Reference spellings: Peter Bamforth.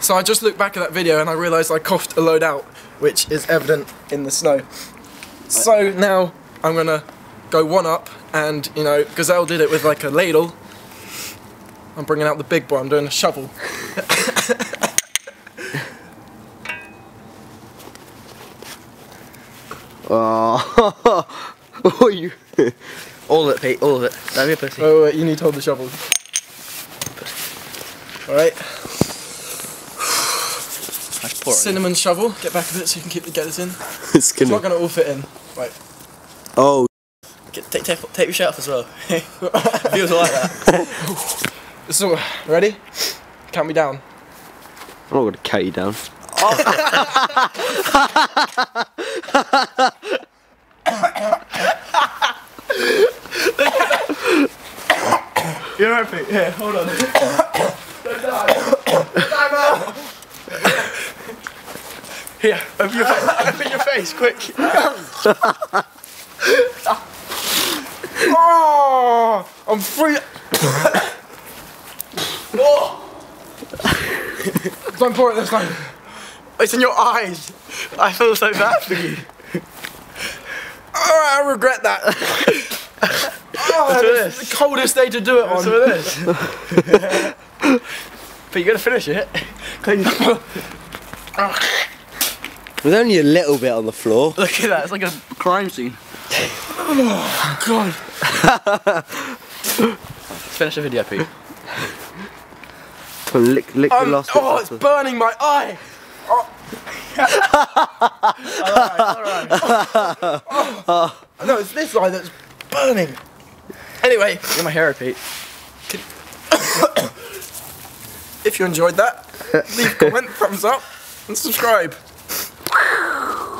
So I just looked back at that video and I realised I coughed a load out, which is evident in the snow. So now I'm going to go one up, and, you know, Gazelle did it with like a ladle. I'm bringing out the big boy, I'm doing a shovel. Oh, oh, you. All of it, Pete, all of it. Don't be a pussy. Oh, wait, you need to hold the shovel. Alright. Cinnamon shovel, get back a bit so you can get this in. It's not going to all fit in. Right. Oh. Take your shirt off as well. Feels like that. So, ready? Count me down. I'm not going to count you down. Oh. You're right, Pete. Here, hold on. Don't die. Here, open your face. Open your face, quick. Oh, I'm free. Oh. Don't pour it this time. It's in your eyes. I feel so bad for you. Oh, I regret that. Oh, it's the coldest day to do it on. This. But you gotta finish it. Clean. There's only a little bit on the floor. Look at that, it's like a crime scene. Oh god. Finish the video, Pete. Lick the last bit. Oh, it's burning my eye! Oh. Alright, alright. No, it's this eye that's burning. Anyway, you're my hero, Pete. If you enjoyed that, leave a comment, thumbs up, and subscribe.